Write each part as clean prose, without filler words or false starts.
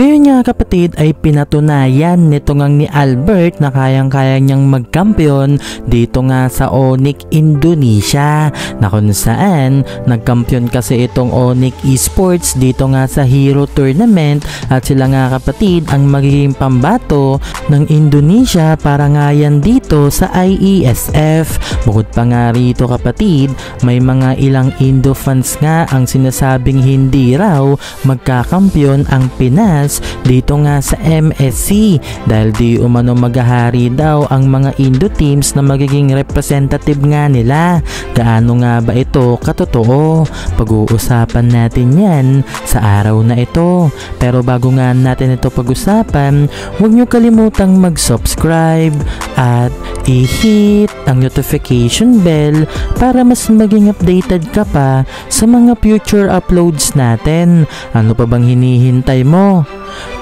Ngayon nga kapatid ay pinatunayan nito ngang ni Albert na kayang-kaya niyang magkampiyon dito nga sa ONIC Indonesia, na kung saan nagkampiyon kasi itong ONIC Esports dito nga sa Hero Tournament, at sila nga kapatid ang magiging pambato ng Indonesia para nga yan dito sa IESF. Bukod pa nga rito kapatid, may mga ilang Indo fans nga ang sinasabing hindi raw magkakampiyon ang Pinas dito nga sa MSC dahil di umano maghahari daw ang mga Indo teams na magiging representative nga nila. Gaano nga ba ito katotoo? Pag-uusapan natin yan sa araw na ito. Pero bago nga natin ito pag-usapan, huwag nyo kalimutang mag-subscribe at i-hit ang notification bell para mas maging updated ka pa sa mga future uploads natin. Ano pa bang hinihintay mo?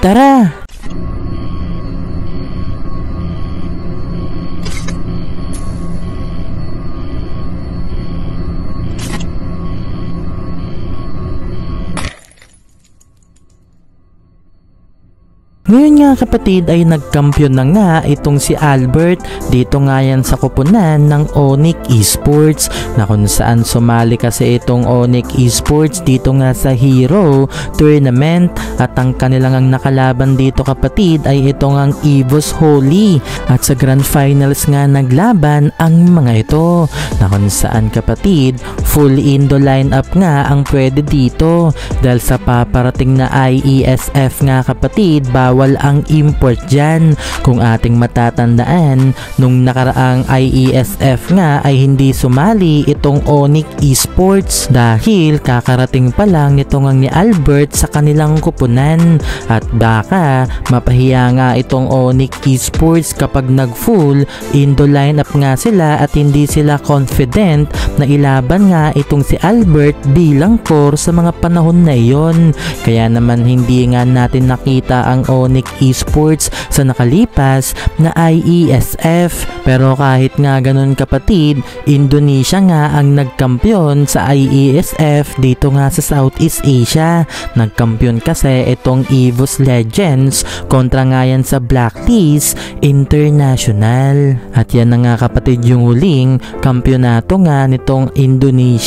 Tara! Ngayon nga kapatid ay nagkampiyon na nga itong si Albert dito nga yan sa koponan ng ONIC Esports, na kung saan sumali kasi itong ONIC Esports dito nga sa Hero Tournament, at ang kanilang ang nakalaban dito kapatid ay itong ang Evos Holy, at sa Grand Finals nga naglaban ang mga ito, na kung saan kapatid full Indo lineup nga ang pwede dito dahil sa paparating na IESF nga kapatid bawal ang import dyan. Kung ating matatandaan, nung nakaraang IESF nga ay hindi sumali itong ONIC Esports dahil kakarating pa lang nitong ang ni Albert sa kanilang kupunan, at baka mapahiya nga itong ONIC Esports kapag nag-full Indo lineup nga sila at hindi sila confident na ilaban nga itong si Albert bilang core sa mga panahon na iyon. Kaya naman hindi nga natin nakita ang ONIC Esports sa nakalipas na IESF. Pero kahit nga ganun kapatid, Indonesia nga ang nagkampiyon sa IESF dito nga sa Southeast Asia. Nagkampiyon kasi itong EVOS Legends kontra nga yan sa Black Tees International. At yan na nga kapatid yung huling kampyonato nga nitong Indonesia.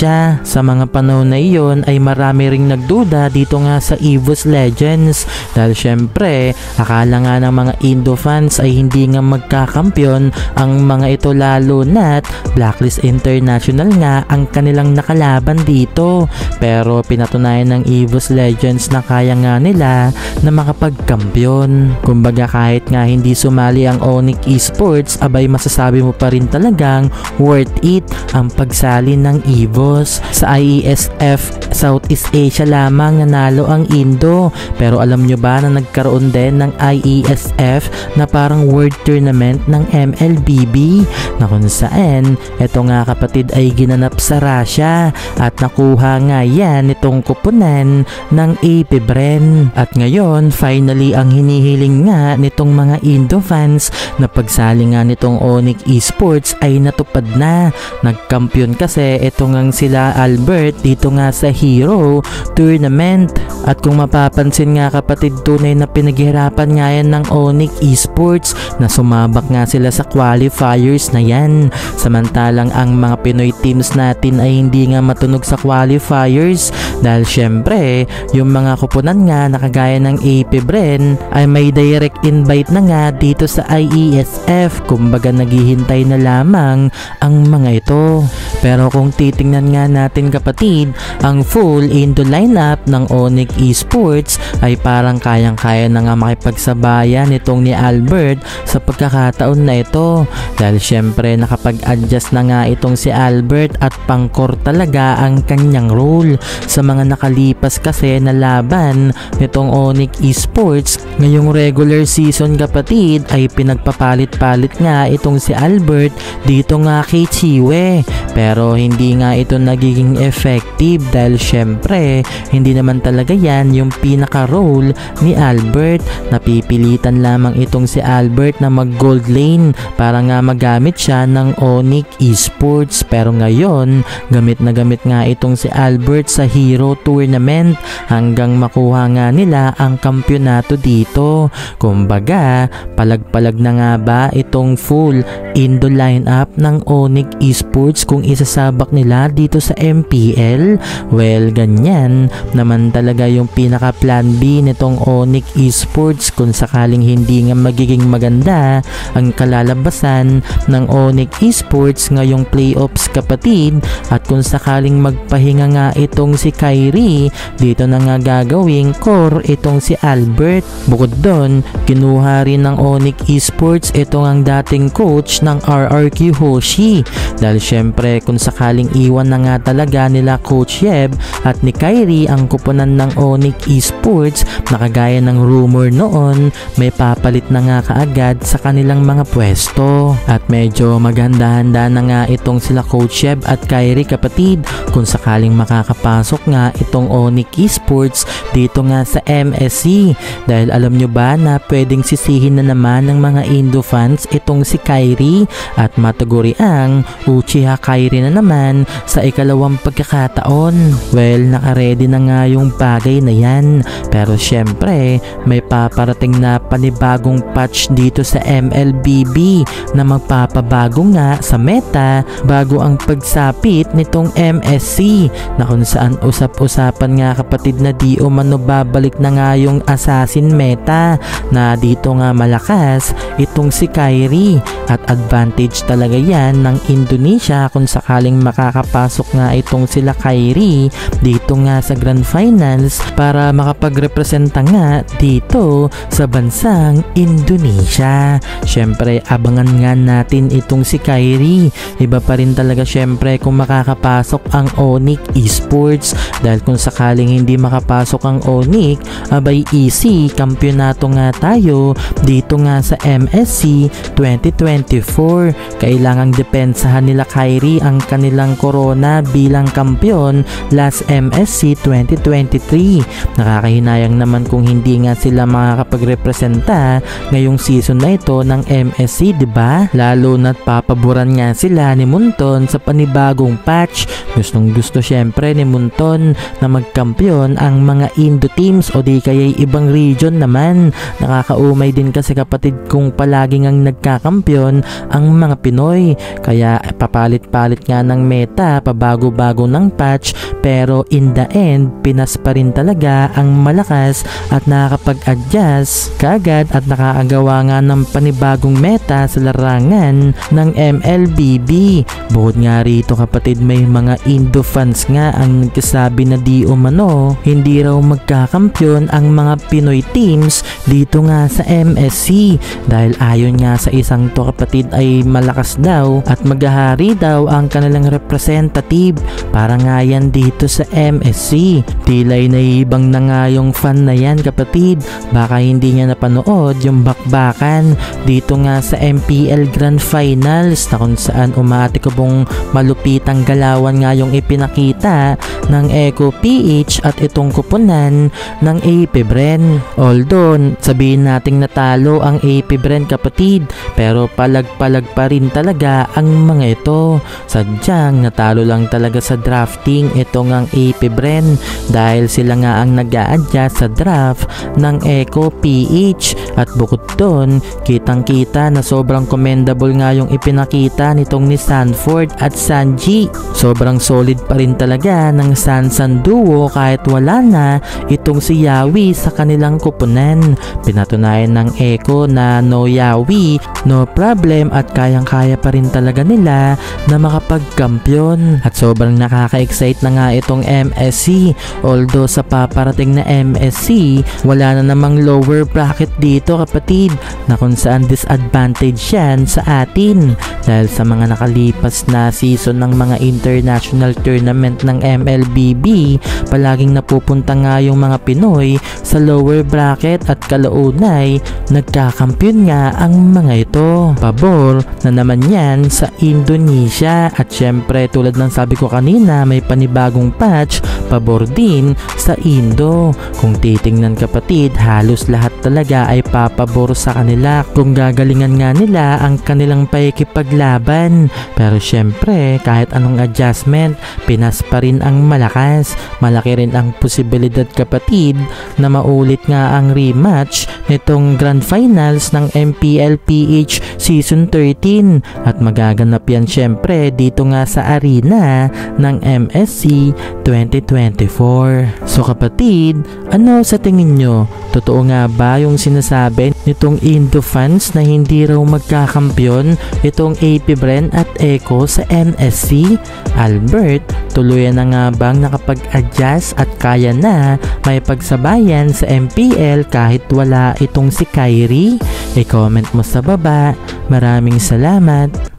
Sa mga panahon na iyon ay marami ring nagduda dito nga sa EVOS Legends dahil syempre akala nga ng mga Indo fans ay hindi nga magkakampiyon ang mga ito, lalo na't Blacklist International nga ang kanilang nakalaban dito. Pero pinatunayan ng EVOS Legends na kaya nga nila na makapagkampiyon. Kumbaga kahit nga hindi sumali ang ONIC Esports, abay masasabi mo pa rin talagang worth it ang pagsali ng EVOS. Sa IESF Southeast Asia lamang nanalo ang Indo, pero alam nyo ba na nagkaroon din ng IESF na parang World Tournament ng MLBB, na kung saan ito nga kapatid ay ginanap sa Russia, at nakuha nga yan itong kupunan ng AP Brand. At ngayon finally ang hinihiling nga nitong mga Indo fans na pagsali nga nitong ONIC Esports ay natupad na. Nagkampiyon kasi ito nga sila Albert dito nga sa Hero Tournament, at kung mapapansin nga kapatid, tunay na pinaghirapan nga yan ng ONIC Esports na sumabak nga sila sa qualifiers na yan. Samantalang ang mga Pinoy teams natin ay hindi nga matunog sa qualifiers dahil syempre yung mga kupunan nga na kagaya ng AP Bren ay may direct invite na nga dito sa IESF. Kumbaga naghihintay na lamang ang mga ito. Pero kung titingnan nga natin kapatid, ang full Indo lineup ng ONIC Esports ay parang kayang-kaya na nga makipagsabayan itong ni Albert sa pagkakataon na ito dahil syempre nakapag-adjust na nga itong si Albert at pangkor talaga ang kanyang role. Sa mga nakalipas kasi na laban nitong ONIC Esports ngayong regular season kapatid ay pinagpapalit-palit nga itong si Albert dito nga kay Chiwe, Pero hindi nga ito nagiging effective dahil syempre hindi naman talaga yan yung pinaka-role ni Albert. Napipilitan lamang itong si Albert na mag-gold lane para nga magamit siya ng ONIC Esports. Pero ngayon, gamit na gamit nga itong si Albert sa Hero Tournament hanggang makuha nga nila ang kampyonato dito. Kumbaga, palag-palag na nga ba itong full Indo lineup ng ONIC Esports kung isasabak nila dito sa MPL? Well, ganyan naman talaga yung pinaka plan B nitong ONIC Esports kung sakaling hindi nga magiging maganda ang kalalabasan ng ONIC Esports ngayong playoffs, kapatid. At kung sakaling magpahinga nga itong si Kairi, dito na nga gagawing core itong si Albert. Bukod doon, kinuha rin ng ONIC Esports itong ang dating coach ng RRQ Hoshi, dahil syempre kung sakaling iwan na nga talaga nila Coach Yeb at ni Kairi ang kuponan ng ONIC Esports, nakagaya ng rumor noon, may papalit na nga kaagad sa kanilang mga pwesto. At medyo maghanda-handa na nga itong sila Coach Yeb at Kairi, kapatid, kung sakaling makakapasok nga itong ONIC Esports dito nga sa MSC, dahil alam nyo ba na pwedeng sisihin na naman ng mga Indo fans itong si Kairi at mataguri ang Uchiha Kairi na naman sa ikalawang pagkakataon. Well, nakaredy na nga yung bagay na yan. Pero syempre, may paparating na panibagong patch dito sa MLBB na magpapabago nga sa meta bago ang pagsapit nitong MSC, na kung saan usap-usapan nga, kapatid, na di o mano babalik na nga yung assassin meta, na dito nga malakas itong si Kairi at advantage talaga yan ng Indonesia kung sakaling makakapasok nga itong sila Kairi dito nga sa Grand Finals para makapagrepresenta nga dito sa bansang Indonesia. Syempre, abangan nga natin itong si Kairi. Iba pa rin talaga syempre kung makakapasok ang ONIC Esports, dahil kung sakaling hindi makapasok ang ONIC, abay easy kampyonato nga tayo dito nga sa MSC 2024. Kailangang depensahan nila Kairi ang kanilang corona bilang kampiyon last MSC 2023. Nakakahinayang naman kung hindi nga sila makakapagrepresenta ngayong season na ito ng MSC, diba? Lalo na't papaboran nga sila ni Munton sa panibagong patch. Gustong gusto syempre ni Munton na magkampiyon ang mga Indo teams o di kaya ibang region naman. Nakakaumay din kasi, kapatid, kung palaging ang nagkakampiyon ang mga Pinoy, kaya papalit-palit nga ng meta, pabago-bago ng patch, pero in the end Pinas pa rin talaga ang malakas at nakakapag-adjust kagad at nakakagawa nga ng panibagong meta sa larangan ng MLBB. Bukod nga rito, kapatid, may mga Indo fans nga ang nagsasabi na di umano hindi raw magkakampiyon ang mga Pinoy teams dito nga sa MSC, dahil ayon nga sa isang to, kapatid, ay malakas daw at maghahari daw ang kanilang representative para nga yan dito sa MSC. Tila'y naibang na nga yung fan na yan, kapatid. Baka hindi niya napanood yung bakbakan dito nga sa MPL Grand Finals, na kung saan umaatikabong malupitang galawan nga yung ipinakita ng Echo PH at itong kuponan ng AP Bren. Although sabihin nating natalo ang AP Brand, kapatid, pero palag-palag pa rin talaga ang mga ito. Sadyang natalo lang talaga sa drafting itong ang AP Brand, dahil sila nga ang nag-a-adjust sa draft ng Echo PH. At bukod doon, kitang-kita na sobrang commendable nga yung ipinakita nitong ni Sanford at Sanji. Sobrang solid pa rin talaga ng Sansan duo kahit wala na itong si Yawi sa kanilang kuponan. Pinatunayan ng Echo na no Yawi, no problem, at kayang-kaya pa rin talaga nila na makapagkampiyon. At sobrang nakaka-excite na nga itong MSC. Although sa paparating na MSC, wala na namang lower bracket dito, dito kapatid na kung saan disadvantage yan sa atin dahil sa mga nakalipas na season ng mga international tournament ng MLBB, palaging napupunta nga yung mga Pinoy sa lower bracket at kalaunay nagkakampiyon nga ang mga ito. Pabor na naman yan sa Indonesia at syempre tulad ng sabi ko kanina may panibagong patch, pabor din sa Indo. Kung titingnan kapatid, halos lahat talaga ay papabor sa kanila kung gagalingan nga nila ang kanilang paikipaglaban. Pero syempre kahit anong adjustment, Pinas pa rin ang malakas. Malaki rin ang posibilidad kapatid na maulit nga ang rematch nitong Grand Finals ng MPL PH Season 13 at magaganap yan syempre dito nga sa arena ng MSC 2024. So kapatid, ano sa tingin nyo? Totoo nga ba yung sinasabi nitong Indo fans na hindi raw magkakampiyon itong AP Brand at Echo sa MSC? Albert, tuluyan na nga bang nakapag-adjust at kaya na may pagsabayan sa MPL kahit wala itong si Kairi? I-comment mo sa baba. Maraming salamat.